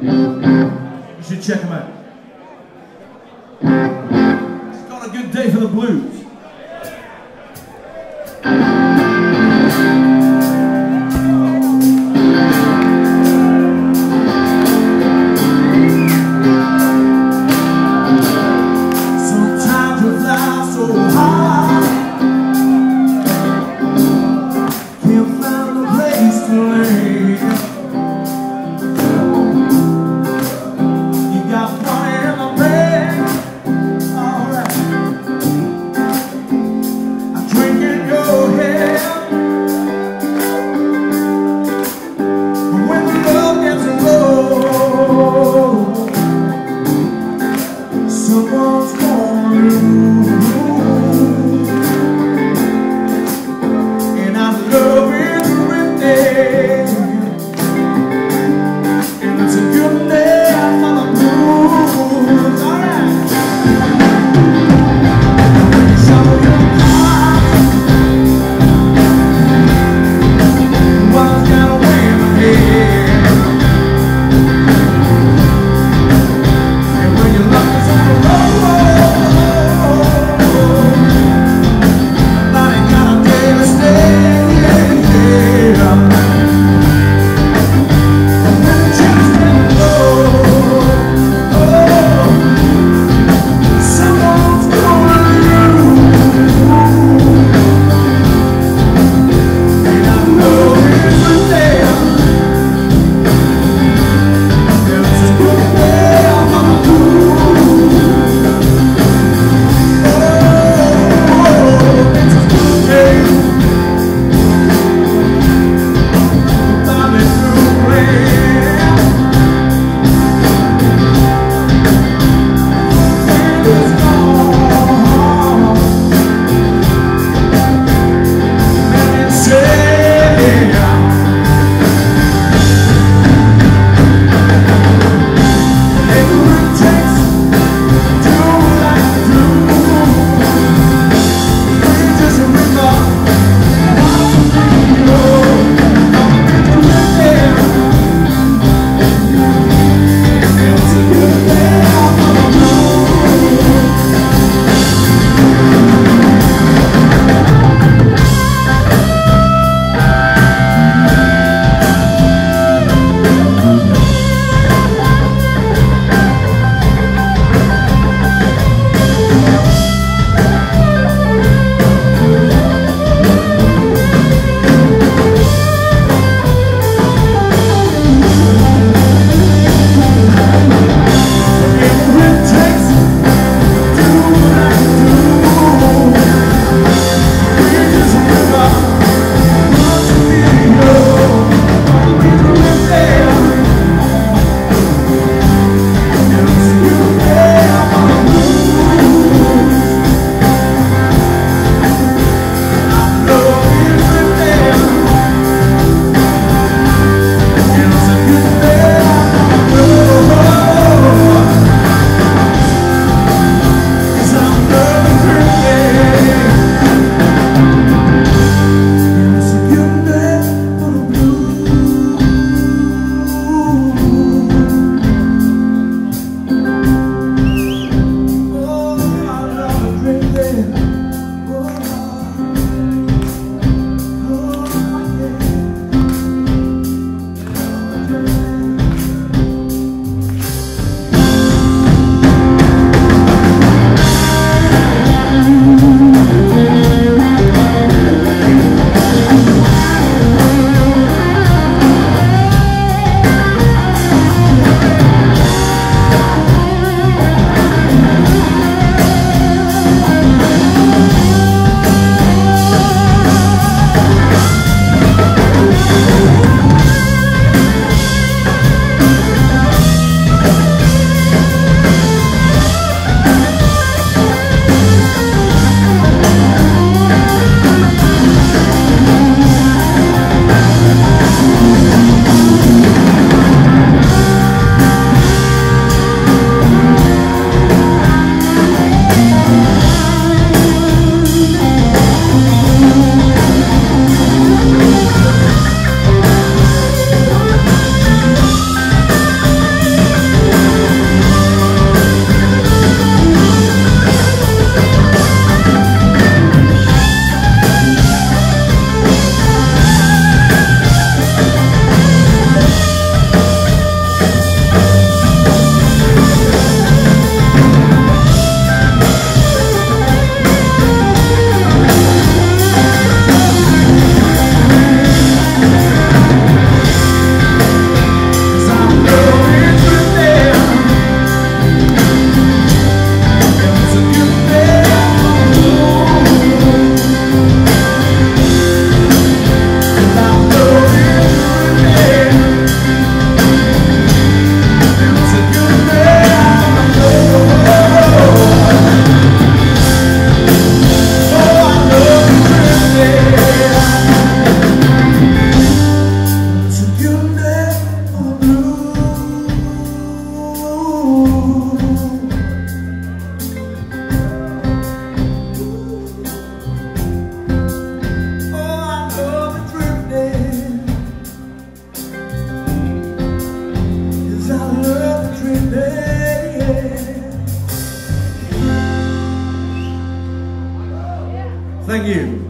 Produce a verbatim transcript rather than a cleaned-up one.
You should check them out. It's got a good day for the blues. You got money in the bank, alright. Thank you.